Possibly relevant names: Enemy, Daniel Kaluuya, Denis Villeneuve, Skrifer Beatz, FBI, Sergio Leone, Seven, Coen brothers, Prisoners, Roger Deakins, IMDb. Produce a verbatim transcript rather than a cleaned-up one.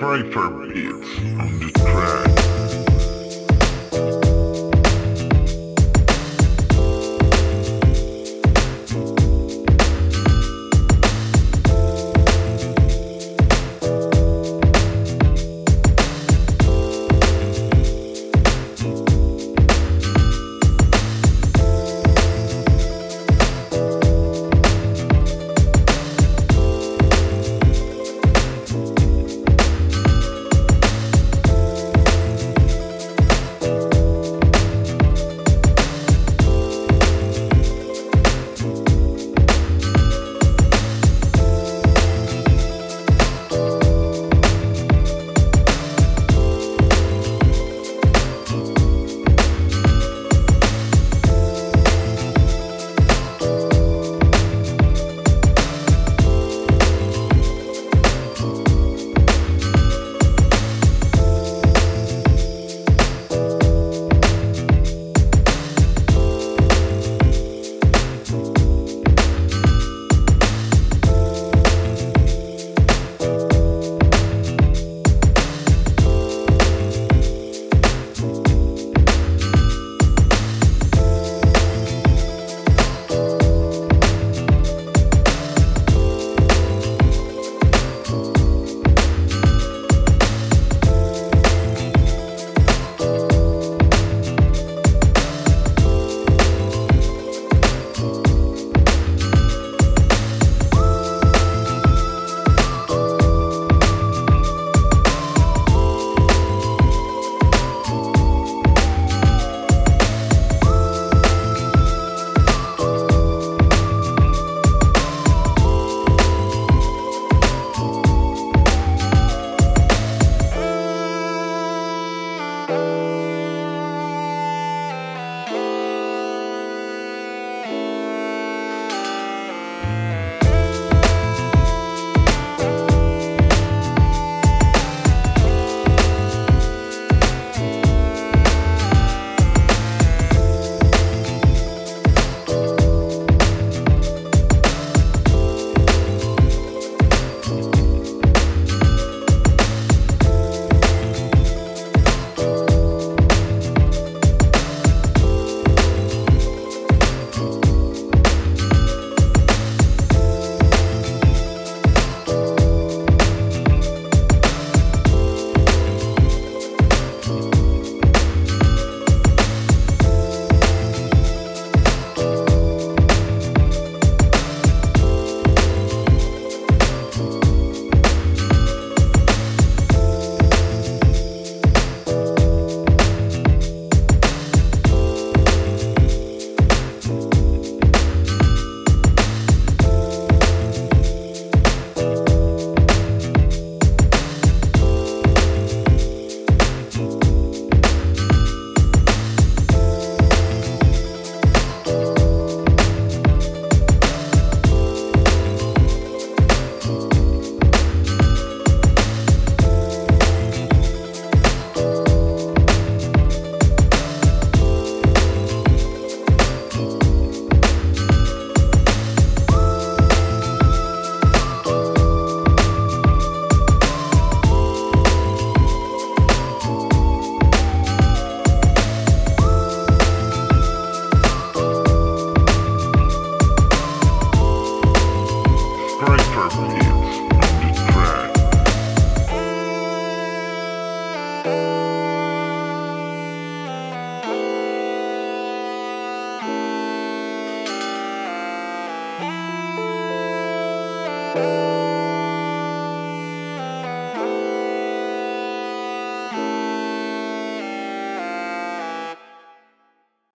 Skrifer Beatz on the track.